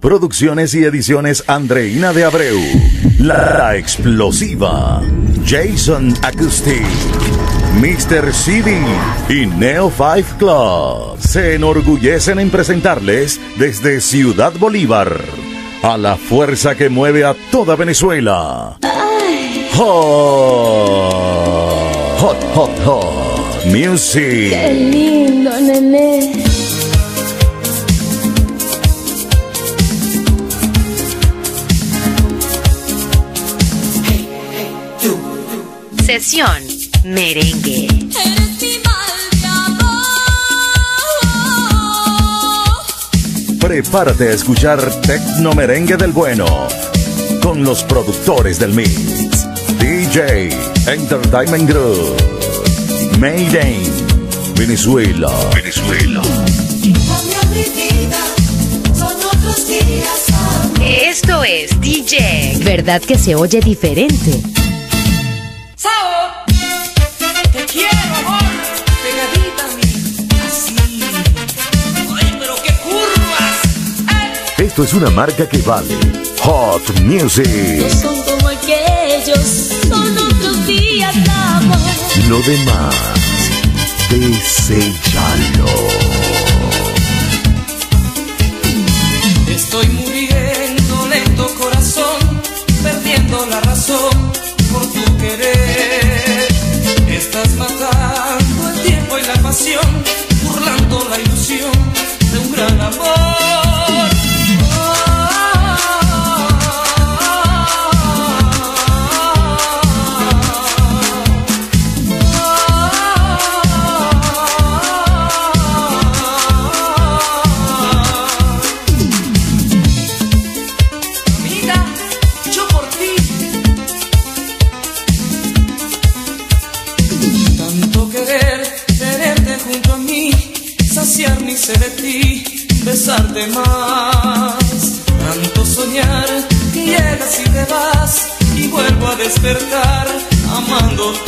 Producciones y ediciones Andreina de Abreu, La Explosiva, Jason Acoustic, Mr. CD y Neo 5 Club se enorgullecen en presentarles desde Ciudad Bolívar a la fuerza que mueve a toda Venezuela. Hot, hot, hot, hot music. Qué lindo, nené. Sesión merengue. Prepárate a escuchar Tecno Merengue del bueno, con los productores del mix: DJ Entertainment Group, Mayday, Venezuela, Venezuela. Esto es DJ. ¿Verdad que se oye diferente? Esto es una marca que vale. Hot music. No son como aquellos, son otros días, amor. Lo demás, deséchalo. Estoy muriendo lento, corazón, perdiendo la razón por tu querer. Estás matando el tiempo y la pasión, burlando la ilusión de un gran amor. De ti, besarte más, tanto soñar que llegas y te vas y vuelvo a despertar amándote.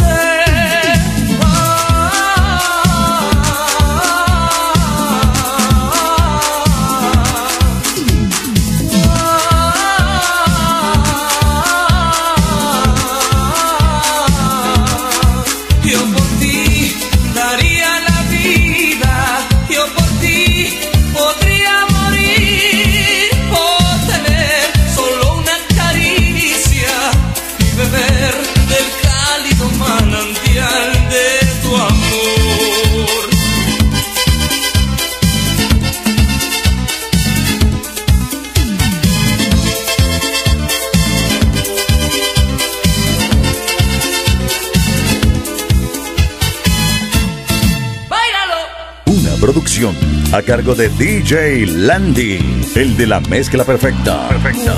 Producción a cargo de DJ Landy, el de la mezcla perfecta. Perfecta.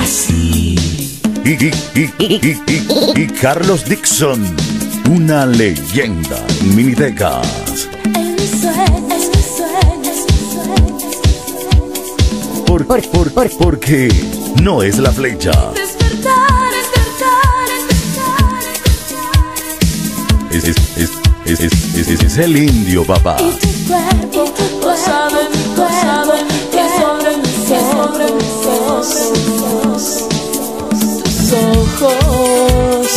Así. Y Carlos Dixon, una leyenda. Minitecas. Porque no es la flecha. Es el indio, papá. Tú sabes, que sobre mis ojos. Hot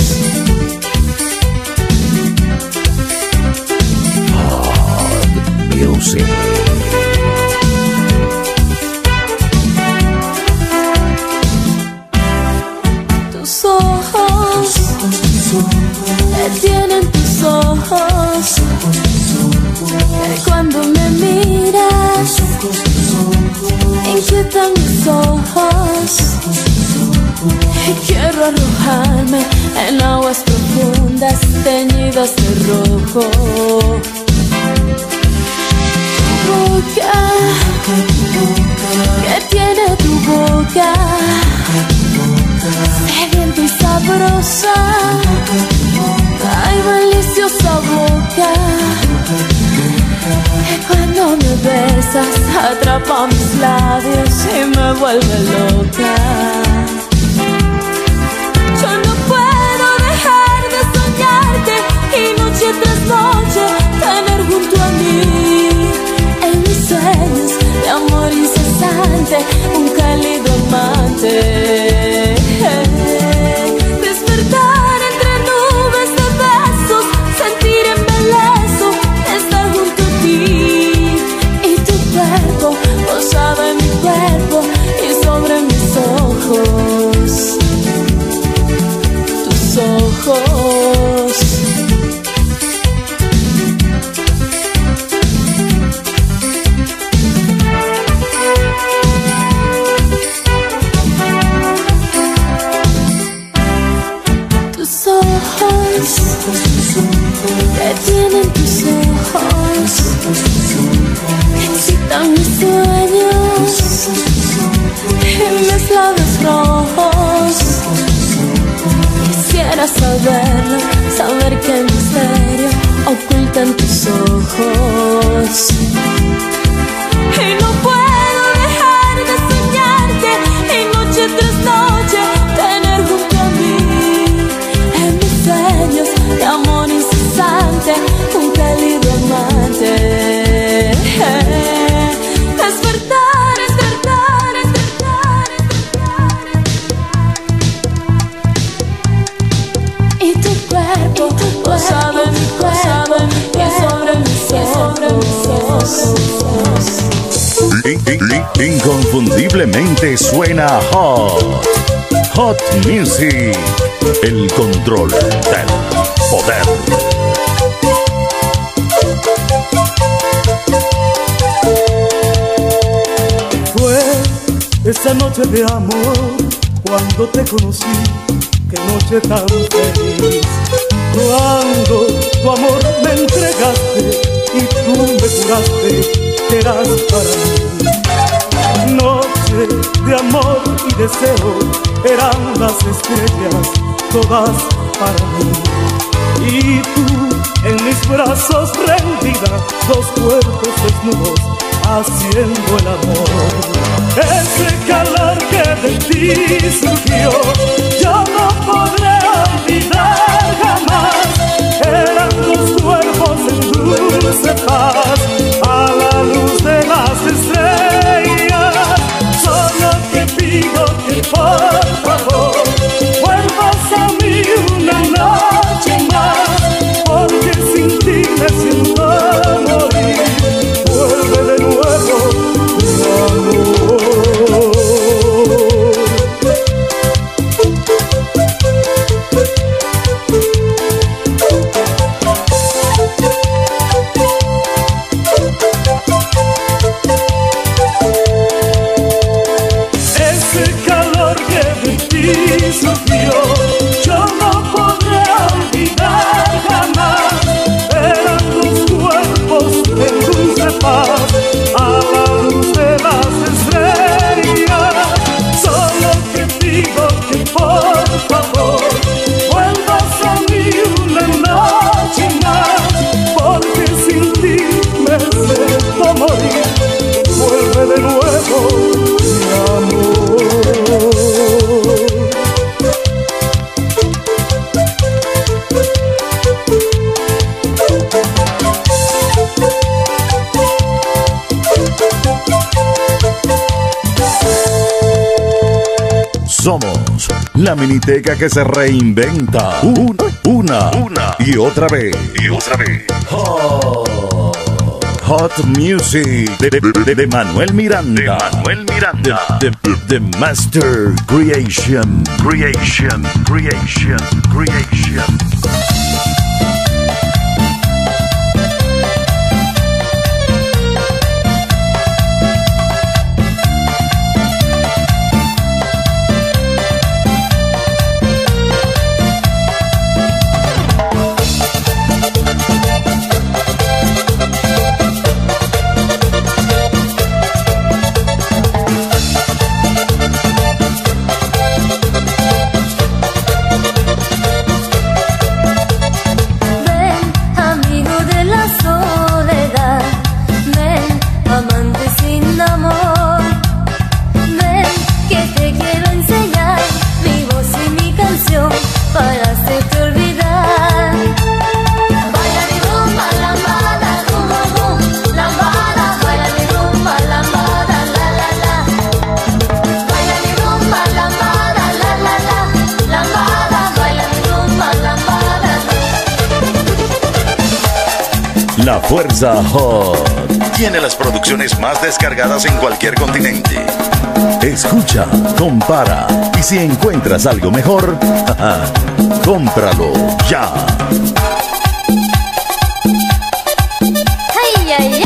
music. Tus ojos, me tienen tus ojos. Cuando me miras, inquietan mis ojos. Quiero arrojarme en aguas profundas teñidas de rojo. Tu boca, ¿qué tiene tu boca? Sedienta y sabrosa. Ay, deliciosa boca. Cuando me besas, atrapa mis labios y me vuelve loca. Yo no puedo dejar de soñarte y noche tras noche tener junto a mí. En mis sueños de amor incesante, un cariño. ojos, tus ojos. Tus ojos, te tienen tus ojos, excitan mis sueños. En mis labios rojos quisiera saberlo, saber qué misterio ocultan tus ojos. Y no puedo dejar de soñarte, y noche tras noche tener junto a mí en mis sueños de amor incesante un cálido amante. Inconfundiblemente suena Hot, Hot Music, el control del poder. Fue esa noche de amor cuando te conocí, qué noche tan feliz. Cuando tu amor me entregaste y tú me juraste que eras para mí. Noche de amor y deseo, eran las estrellas todas para mí. Y tú en mis brazos rendida, dos cuerpos desnudos haciendo el amor. Ese calor que de ti surgió yo no podré olvidar jamás. Eran tus cuerpos en dulce paz a la luz de las estrellas. Solo te pido que por favor vuelvas a mí una noche más, porque sin ti me siento a morir. Vuelve de nuevo tu amor. Somos la miniteca que se reinventa una y otra vez. Hot, Hot Music de Manuel Miranda. The Master Creation. La Fuerza Hot tiene las producciones más descargadas en cualquier continente. Es Escucha, compara y si encuentras algo mejor, cómpralo ya. ¡Ay, ay, ay!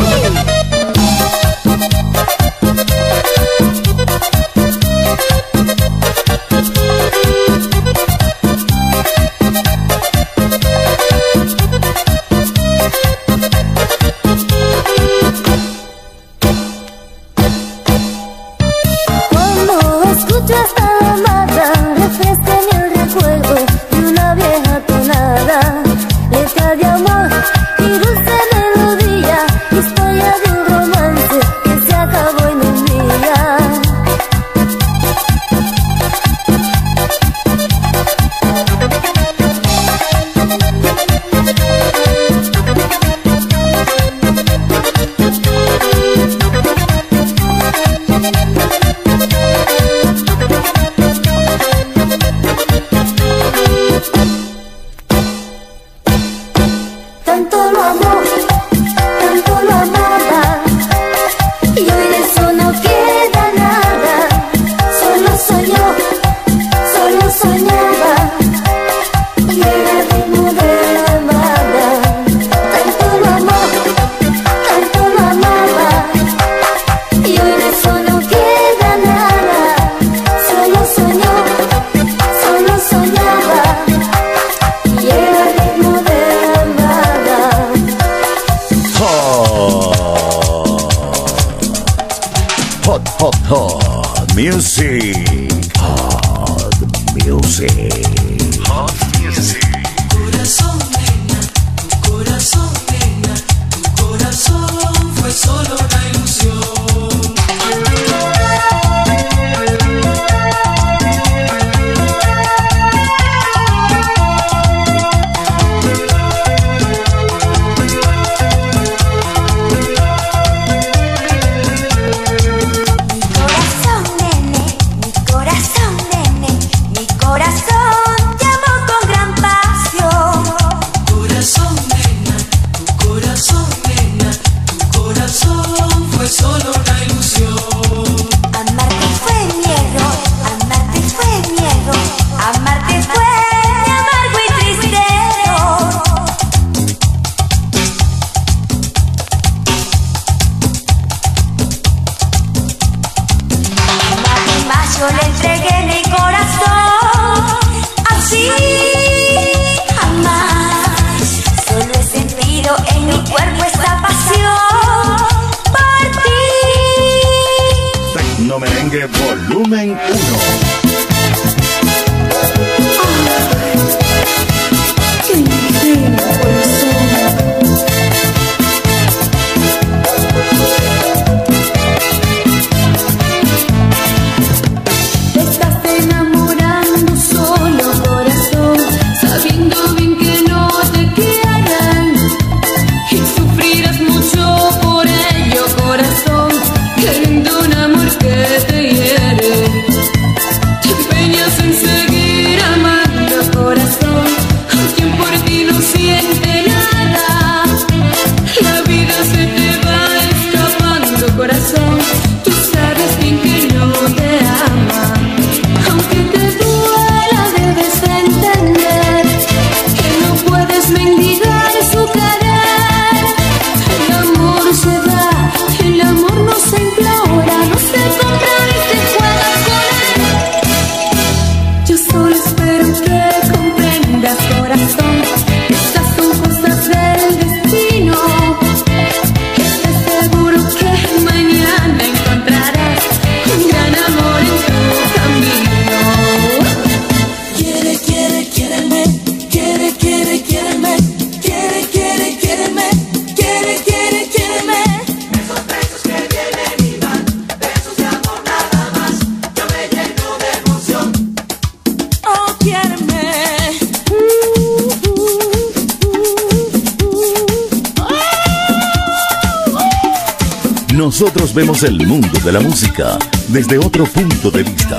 Nosotros vemos el mundo de la música desde otro punto de vista.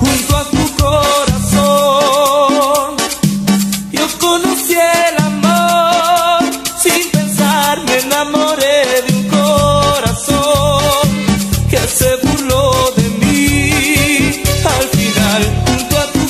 Junto a tu corazón, yo conocí el amor. Sin pensar me enamoré de un corazón que se burló de mí. Al final, junto a tu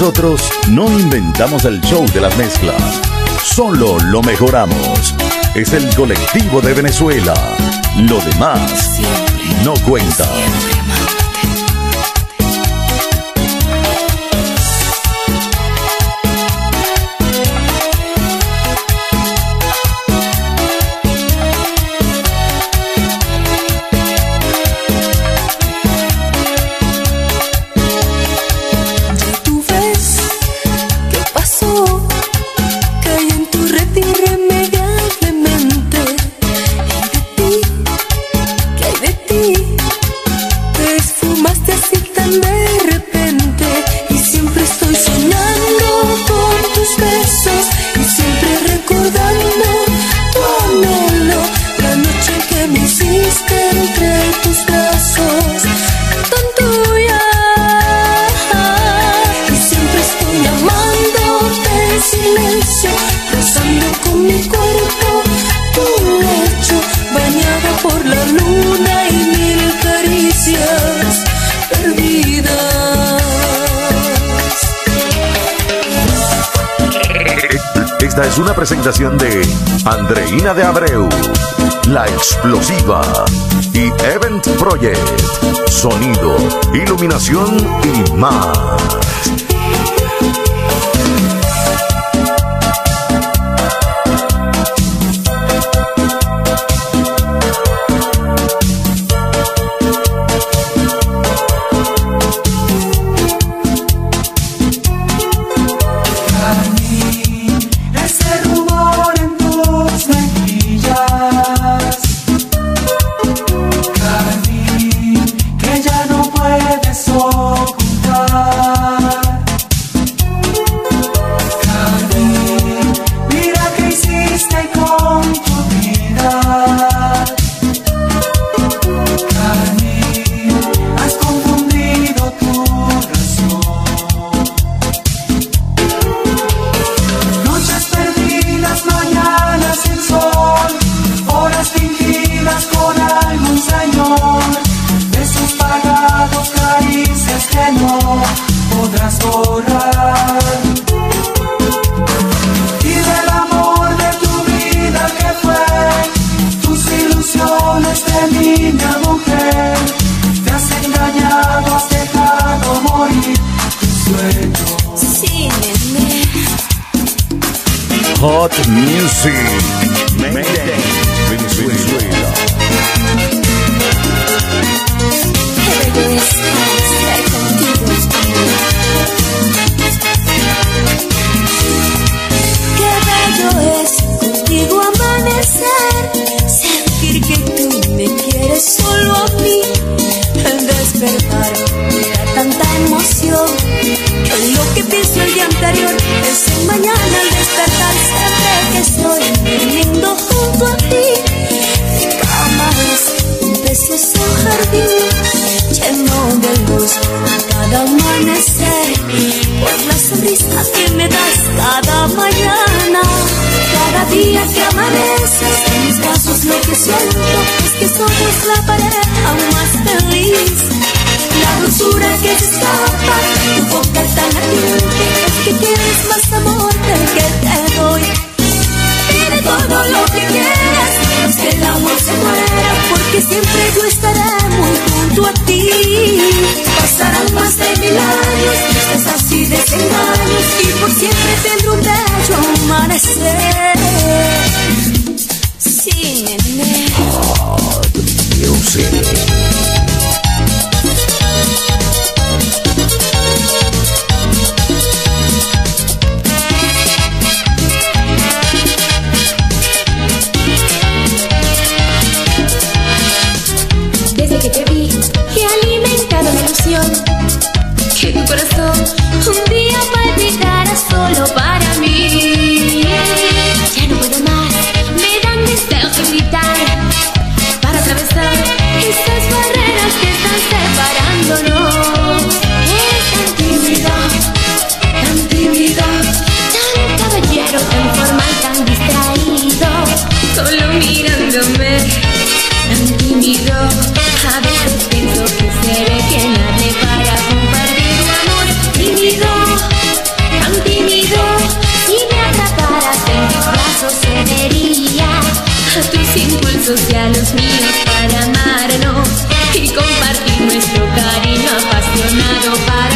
Nosotros no inventamos el show de las mezclas, solo lo mejoramos. Es el colectivo de Venezuela. Lo demás no cuenta. Es una presentación de Andreina de Abreu, La Explosiva y Event Project, sonido, iluminación y más. Hot Music Mayday, Venezuela. Qué bello es contigo amanecer, sentir que tú me quieres solo a mí. Al despertar me da tanta emoción que lo que pienso el día anterior es en mañana. Al despertar sabré que estoy viviendo junto a ti. Mi cama es un precioso jardín lleno de luz a cada amanecer, por las sonrisas que me das cada mañana. Cada día que amaneces en mis brazos lo que siento es que somos la pareja más feliz. La dulzura que se escapa de tu boca tan ardiente es que quieres más amor del que te doy. Pide todo lo que quieras, no sé el amor se muera, porque siempre yo estaré muy junto a ti. Pasarán más de 1000 años, estás así de 100 años, y por siempre tendré un bello amanecer. Sí, nene. Hot Music. Que tu corazón un día palpitará solo para mí. Ya no puedo más, me dan deseos de gritar para atravesar esas barreras que están separándonos. Es tan tímida, tan tímida, tan caballero, tan formal, tan distraído, solo mirándome, tan tímido. A veces pienso que seré quien nadie para compartir tu amor. Tímido, Haz tus impulsos y a los míos para amarnos y compartir nuestro cariño apasionado para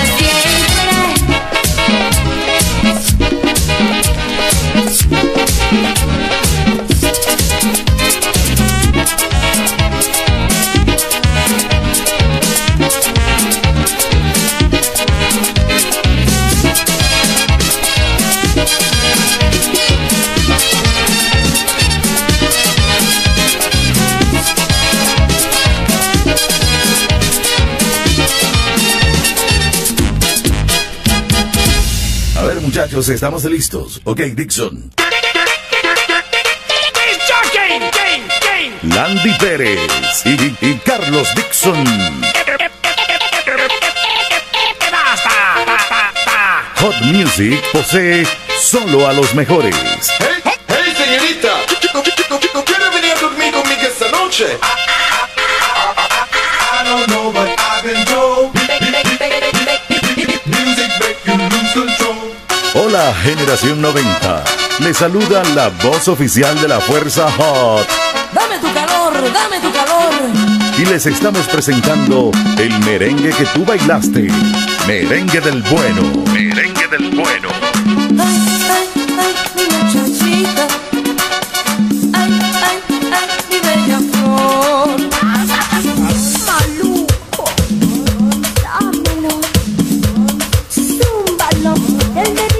muchachos, estamos listos. Ok, Dixon. Landy Pérez y Carlos Dixon. Hot Music posee solo a los mejores. Hey, hey, señorita. ¿Quiere venir a dormir conmigo esta noche? I don't know, but I've been told. Hola Generación 90, le saluda la voz oficial de la Fuerza Hot. Dame tu calor, dame tu calor. Y les estamos presentando el merengue que tú bailaste. Merengue del bueno, merengue del bueno. Ay, ay, ay, mi muchachita. Ay, ay, ay, mi bella flor. Maluco, dámelo, zúmbalo, el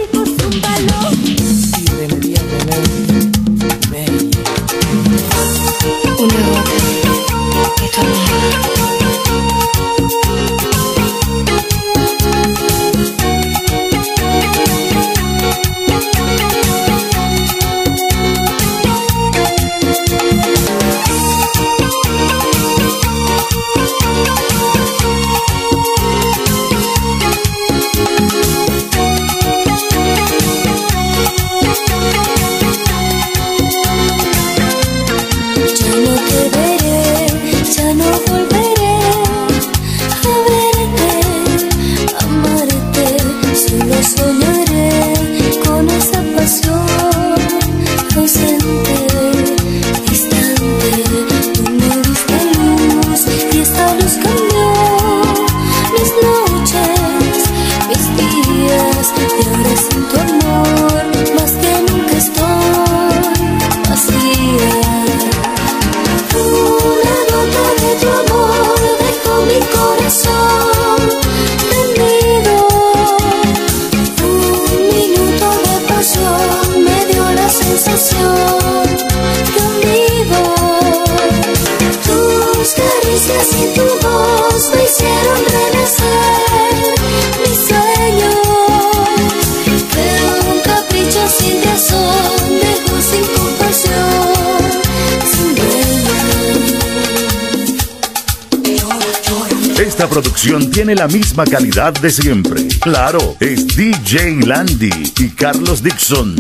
de esta producción tiene la misma calidad de siempre. Claro, es DJ Landy y Carlos Dixon.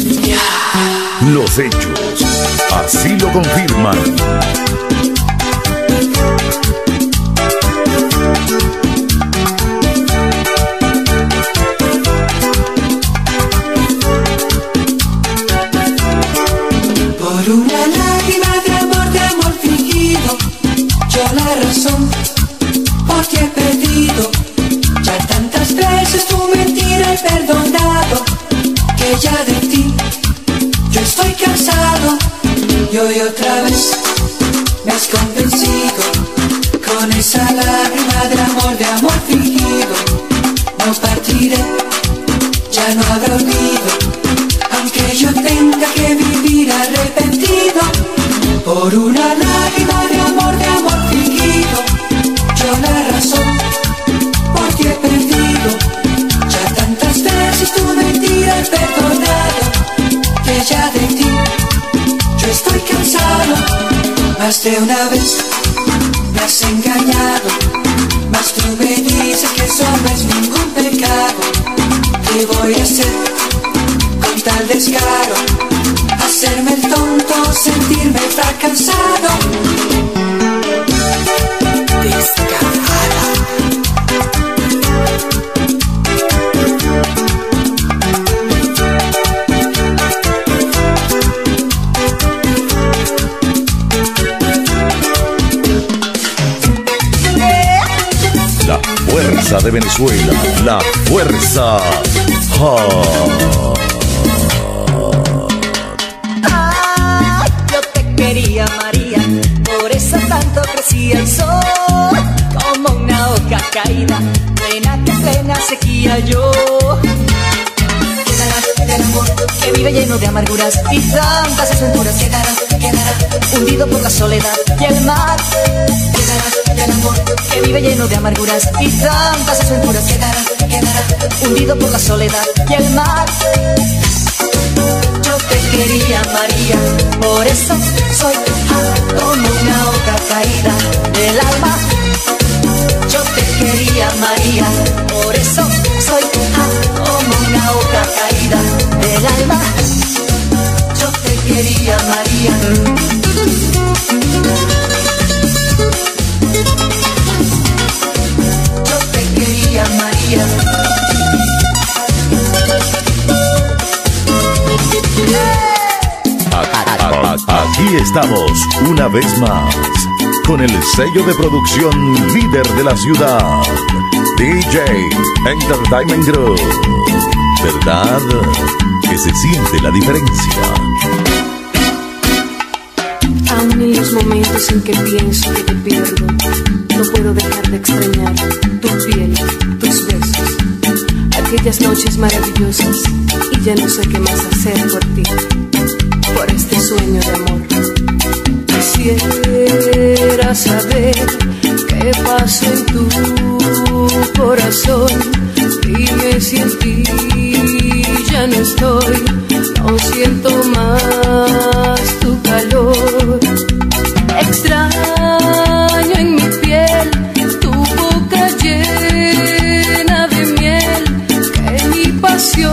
Los hechos así lo confirman. Por una lágrima de amor, fingido, yo la razón. Porque he perdido ya tantas veces tu mentira, he perdonado que ya de ti yo estoy cansado. Y hoy otra vez me has convencido con esa lágrima de amor fingido. No partiré, ya no habrá olvido, aunque yo tenga que vivir arrepentido. Por una lágrima de amor fingido, la razón, porque he perdido ya tantas veces tu mentira, he perdonado que ya de ti yo estoy cansado. Más de una vez me has engañado, mas tú me dices que eso no es ningún pecado. ¿Qué voy a hacer con tal descaro? Hacerme el tonto, sentirme fracasado. salsa de Venezuela, la fuerza. Ah, yo te quería, María, por eso tanto crecía el sol. Como una hoja caída, plena que plena sequía yo. Quedarás en el amor que vive lleno de amarguras y tantas desventuras. Quedarás, quedarás hundido por la soledad y el mar. Quedarás en el amor que vive lleno de amarguras y tantas desventuras. Quedarás, quedarás hundido por la soledad y el mar. Yo te quería, María, por eso soy como una hoja caída del alma. Yo te quería, María, por eso soy como una hoja caída del alma. Yo te quería, María. Aquí estamos una vez más con el sello de producción líder de la ciudad, DJ Entertainment Group. ¿Verdad que se siente la diferencia? Aún en los momentos en que pienso que te pierdo, no puedo dejar de extrañar tu piel, tus besos, aquellas noches maravillosas, y ya no sé qué más hacer por ti, por este sueño de amor. Quisiera saber qué pasa en tu corazón. Dime si en ti ya no estoy, no siento más tu calor. Extraño en mi piel tu boca llena de miel, que mi pasión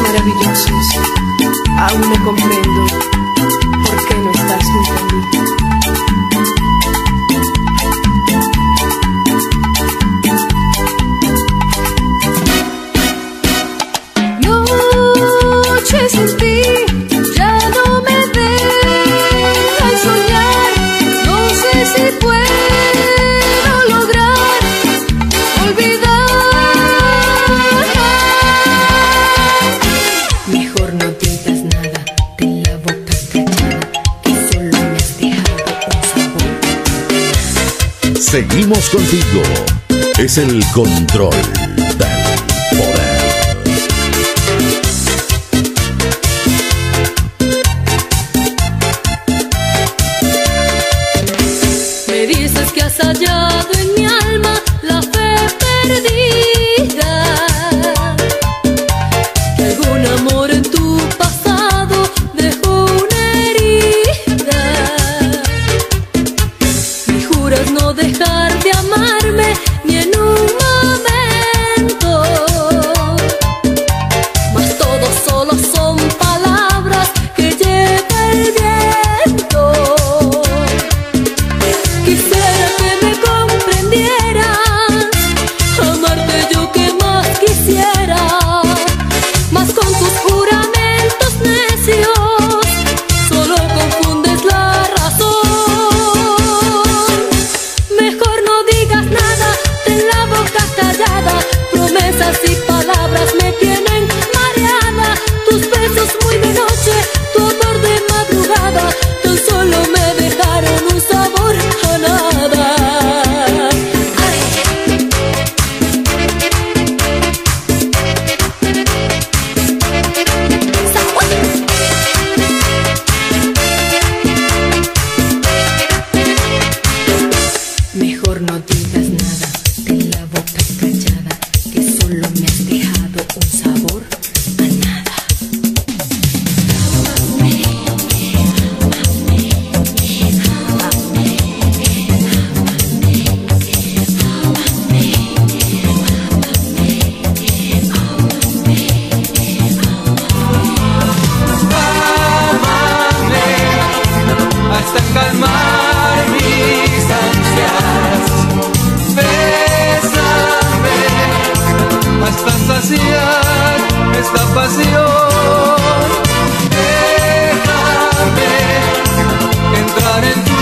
maravillosos. Aún no comprendo por qué no estás junto a mí. Noches sin ti ya no me dejan soñar. No sé si puedo lograr olvidar. Seguimos contigo. Es el control del poder. Me dices que has hallado en mi alma la fe perdida, que algún amor en tu pasado dejó una herida. Me juras no dejar de amarme ni en un momento. saciar esta pasión. Déjame entrar en tus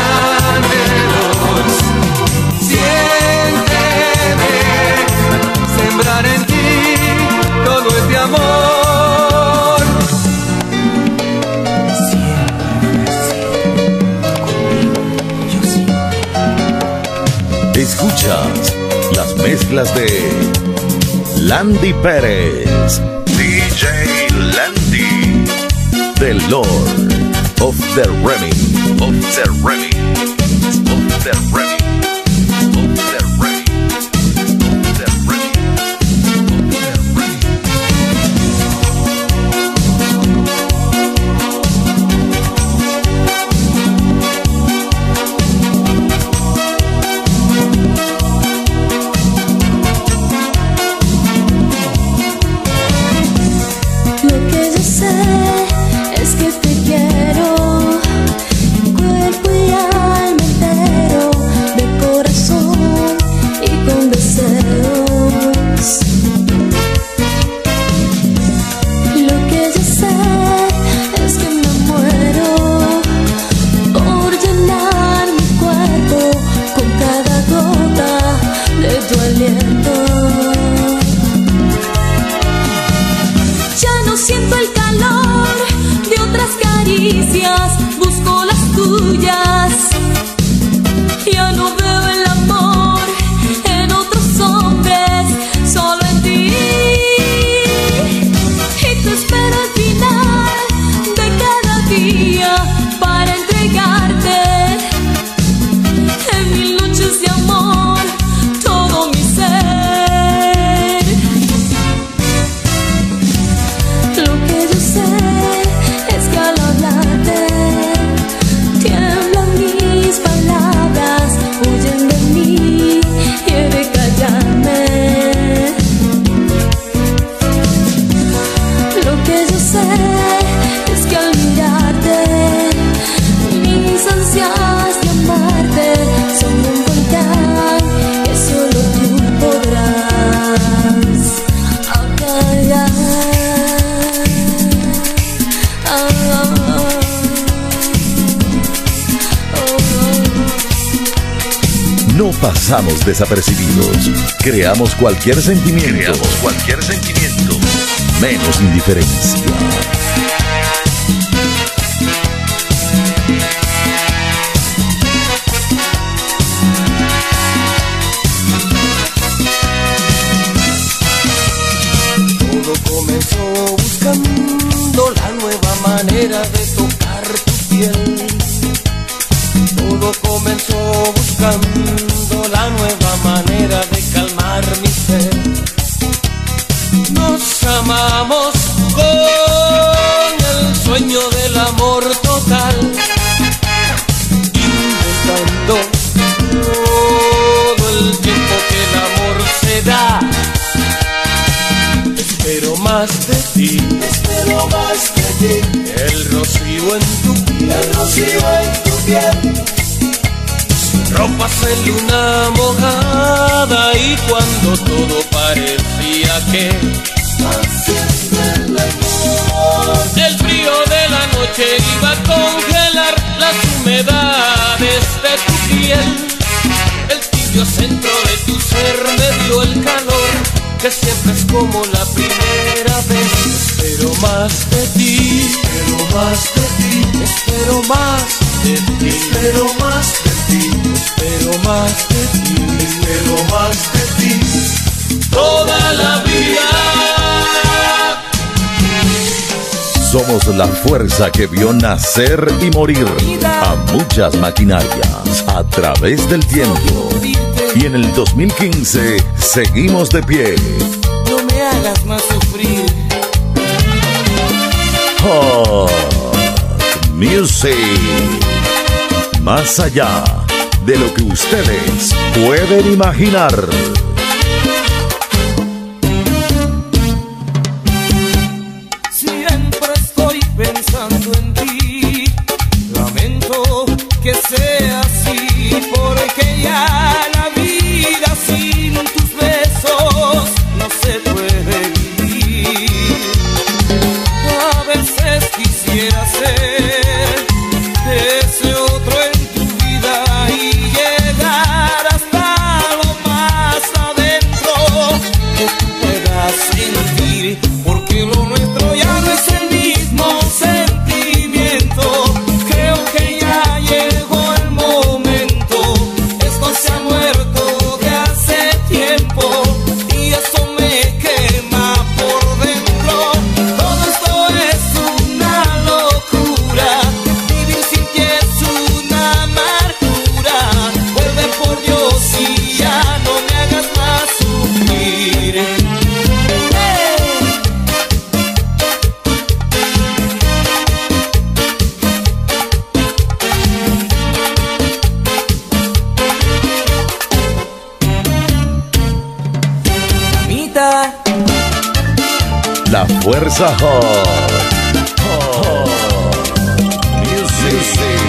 anhelos. Siénteme, sembrar en ti todo este amor. Escuchas las mezclas de Landy Pérez, DJ Landy, The Lord of the Remy, of the Remy, of the Remy. Pasamos desapercibidos. Creamos cualquier sentimiento. Menos indiferencia. Todo comenzó buscando la nueva manera de tocar tu piel. Todo comenzó buscando la nueva manera de calmar mi sed. Nos amamos con el sueño del amor total, inventando todo el tiempo que el amor se da. Espero más de ti, el rocío en tu piel, ropa en luna mojada, y cuando todo parecía que el frío de la noche iba a congelar las humedades de tu piel, el tibio centro de tu ser me dio el calor que siempre es como la primera vez. Espero más de ti, espero más de ti, espero más de ti, toda la vida. Somos la fuerza que vio nacer y morir a muchas maquinarias a través del tiempo. Y en el 2015 seguimos de pie. No me hagas más sufrir. Oh, music. Más allá de lo que ustedes pueden imaginar. Siempre estoy pensando en ti, lamento que sea así, porque ya la vida sin tus besos no se puede. la fuerza music.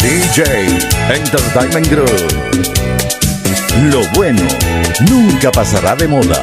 DJ Entertainment Group. Lo bueno nunca pasará de moda.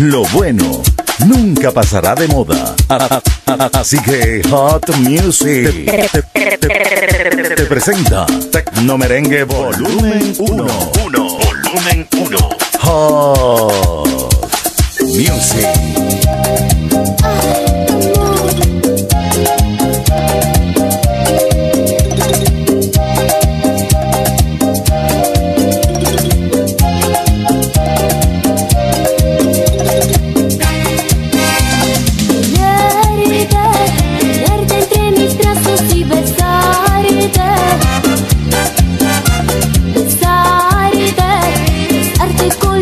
Lo bueno nunca pasará de moda. Así que Hot Music te presenta Tecno Merengue Volumen 1. Volumen 1. Hot Music. Con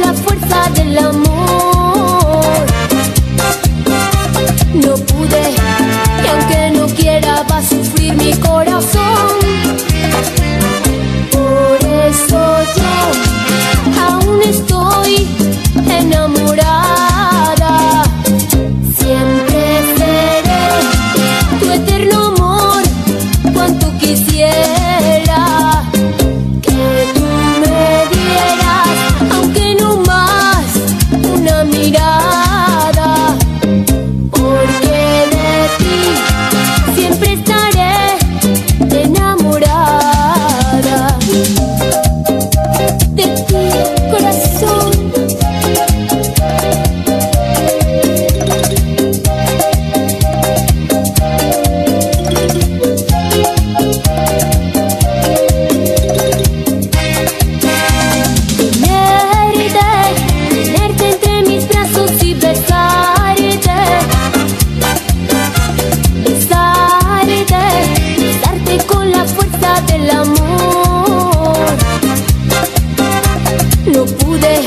no pude,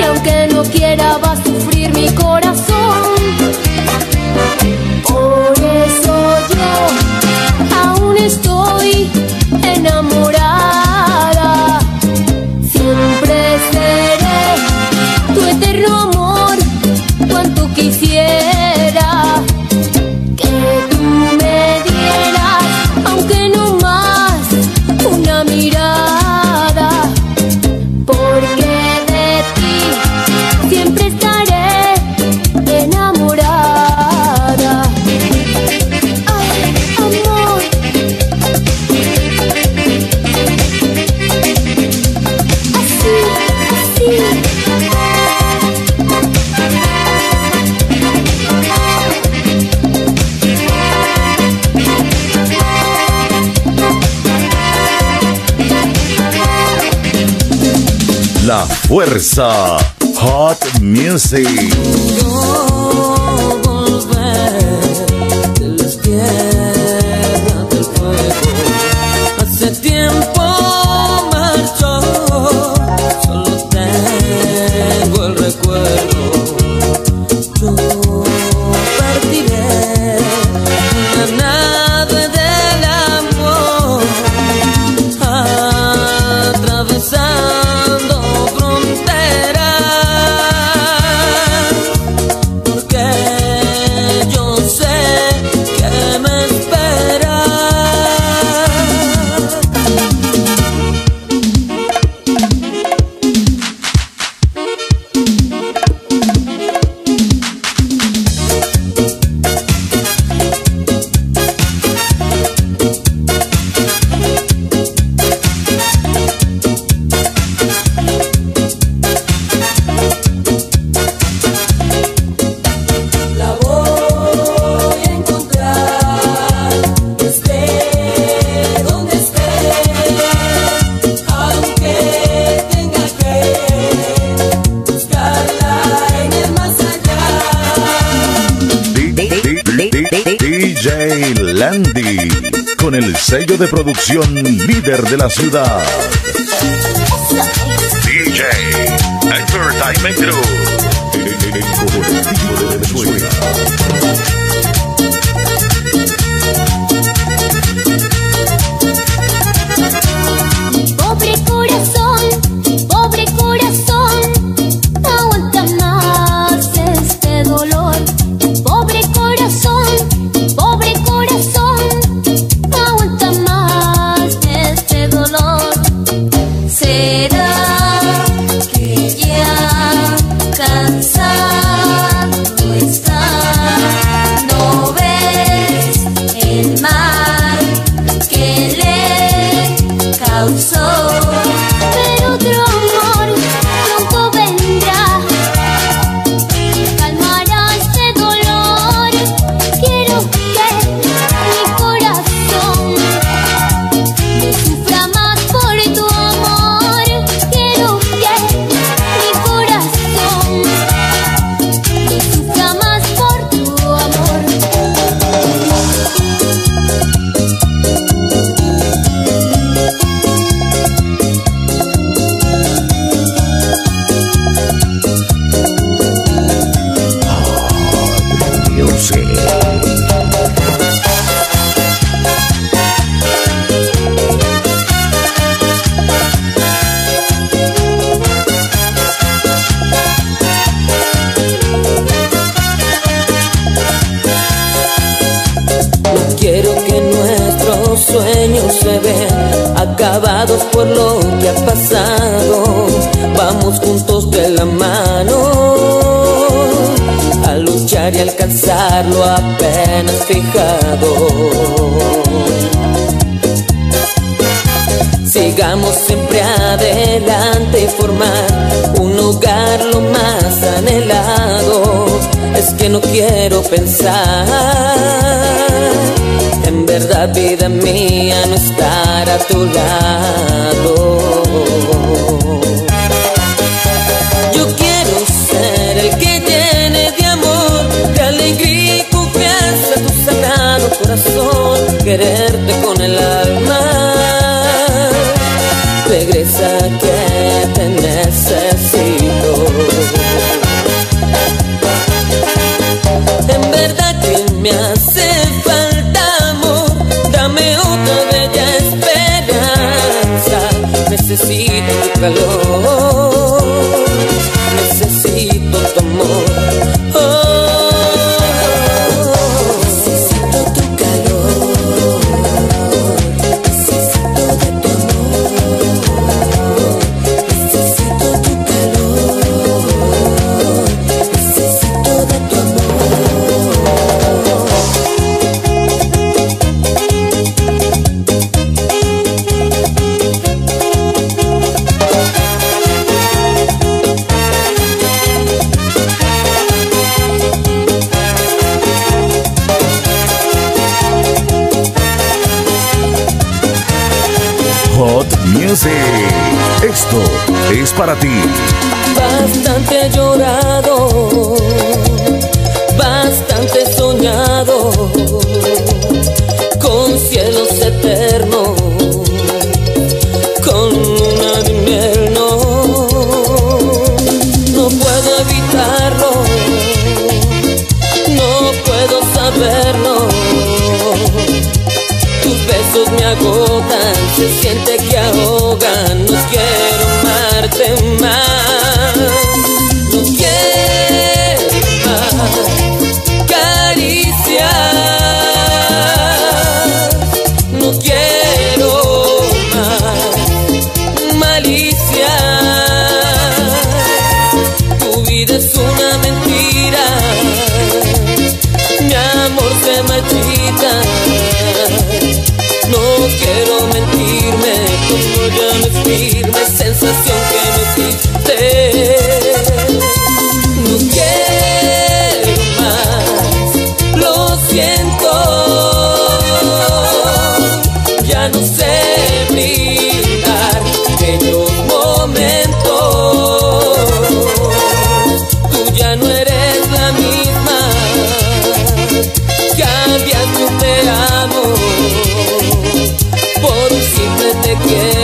y aunque no quiera va a sufrir mi corazón. Por eso yo aún estoy enamorada, siempre seré tu eterno amor, cuanto quisiera que tú me dieras, aunque no más una mirada. La fuerza Hot Music. No volver de las tierras del fuego. Hace tiempo marchó, solo tengo el recuerdo. Yo partiré en la nave del amor, atravesando DJ Landy, con el sello de producción líder de la ciudad. DJ Entertainment Crew, el colectivo de Venezuela. Mi pobre corazón, no aguanta más este dolor. Pobre corazón. Pobre corazón, no aguanta más este dolor. ¿Será que ya cansado está? ¿No ves el mal que le causó? Pero otro amor pronto vendrá, calmará este dolor. Quiero acabados por lo que ha pasado, vamos juntos de la mano a luchar y alcanzar lo apenas fijado. Sigamos siempre adelante y formar un hogar lo más anhelado. Es que no quiero pensar, en verdad, vida mía, no estar a tu lado. Yo quiero ser el que tiene de amor, de alegría y confianza tu sagrado corazón, quererte con el alma. Regresa piensa que te necesito. En verdad que me hace falta amor, dame otra bella esperanza. Necesito tu calor, necesito tu amor. Esto es para ti. Bastante he llorado, bastante he soñado con cielos eternos, con una de miel. No puedo evitarlo, no puedo saberlo. Tus besos me agotan, se siente que ahogan. No quiero amarte más, no quiero acariciar, no quiero más malicia. Tu vida es una mentira, mi amor se marchita. No quiero mentirme, como ya no es firme, sensación que no existe. No quiero más, lo siento, ya no sé brindar bellos momentos. Tú ya no eres la misma, cambiaste un te amo. Siempre te quiero.